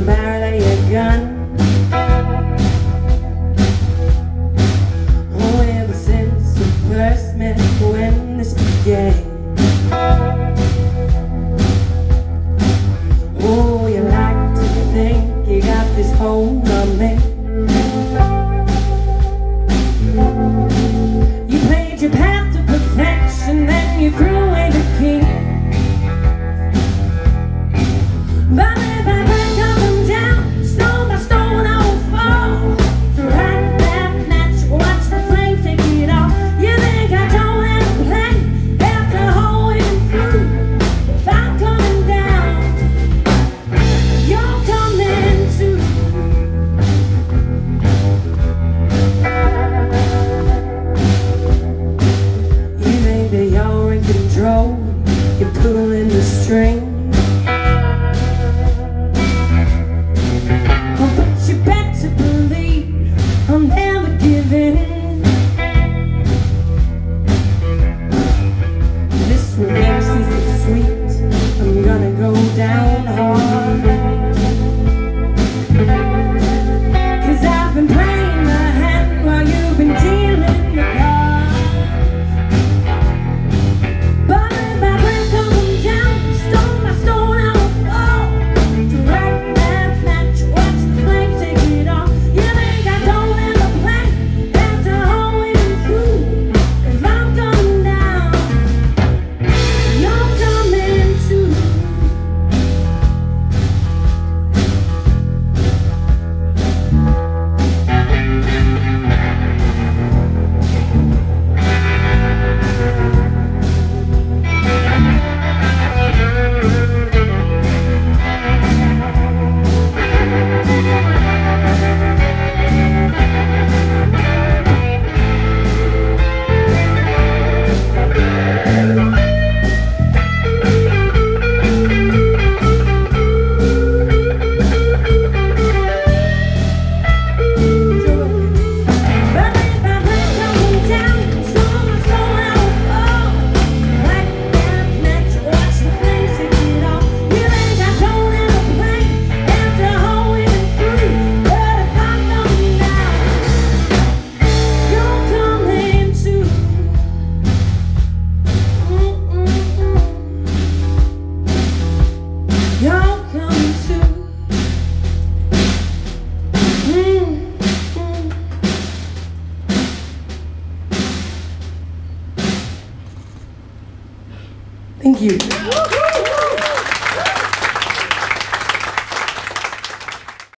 the barrel of your gun. Oh, ever since we first met, when this began, oh, you like to think you got this hold on me. You played your path to perfection, then you threw away the key. You're pulling the string. Oh, but you better believe I'm never giving in. This revenge is sweet. I'm gonna go down hard, 'cause I've been playing my hand while you've been dealing the cards. Thank you.